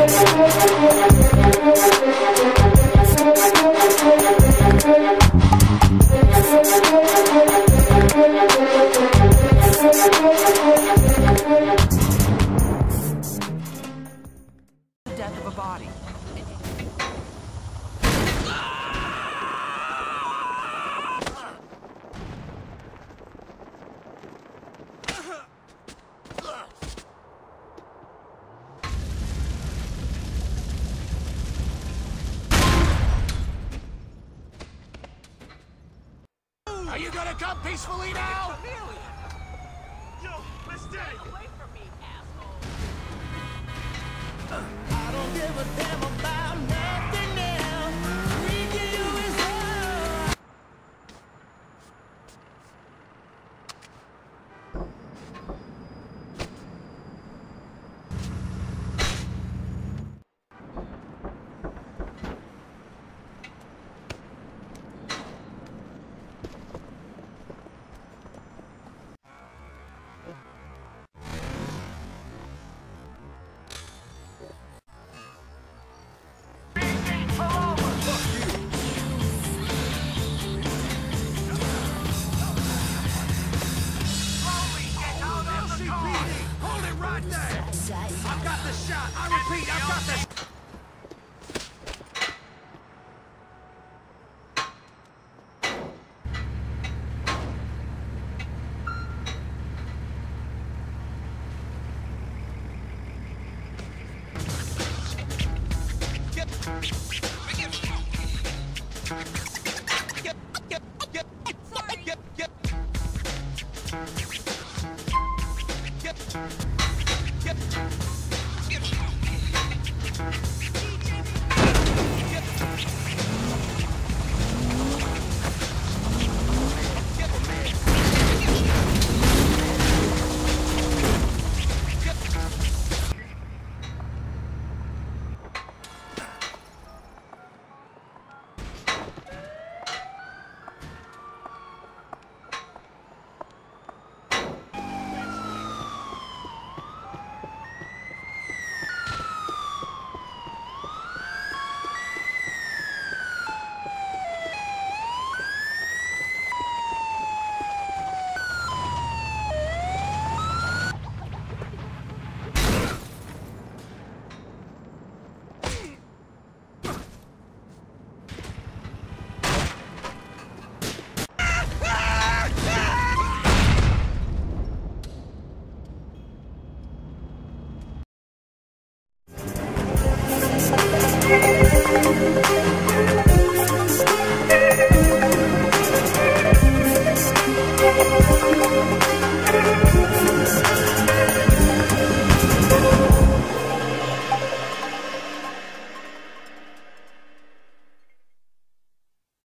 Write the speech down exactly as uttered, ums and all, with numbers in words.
Death of a body. Are you gonna come peacefully now? Yo, mistake! Get away from me, asshole! Uh, I don't give a damn about nothing now. We give you his love. I've got the shot. I repeat, I've got the shot. We'll be right back.